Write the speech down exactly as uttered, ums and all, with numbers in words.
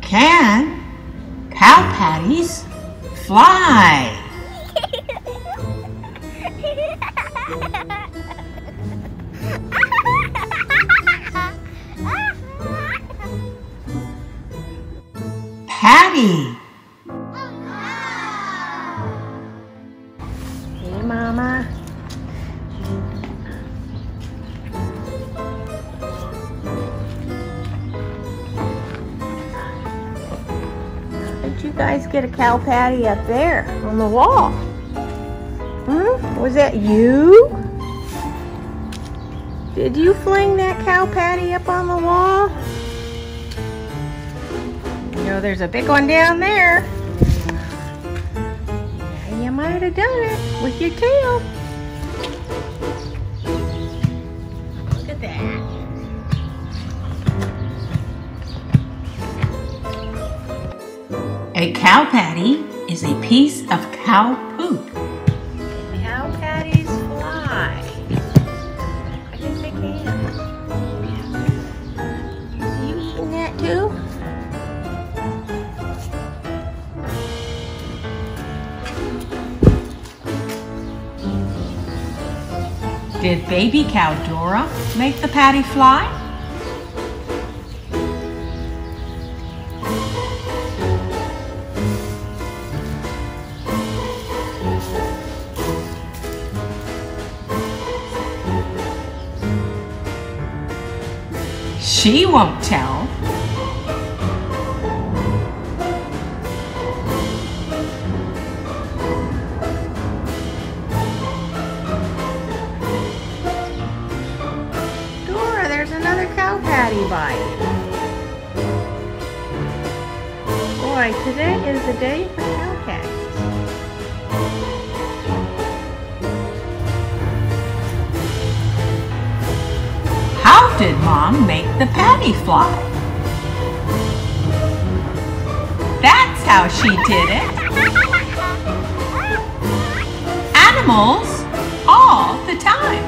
Can cow patties fly? Patty. Hey, Mama. You guys get a cow patty up there on the wall. Hmm? Was that you? Did you fling that cow patty up on the wall? You know, there's a big one down there. Yeah, you might have done it with your tail. Look at that. A cow patty is a piece of cow poop. Cow patties fly. I think they can. Are you eating that too? Did baby cow Dora make the patty fly? She won't tell. Dora, there's another cow patty bite. Boy, today is the day for cow patties. How did Mom make the patty fly? That's how she did it. Animals all the time.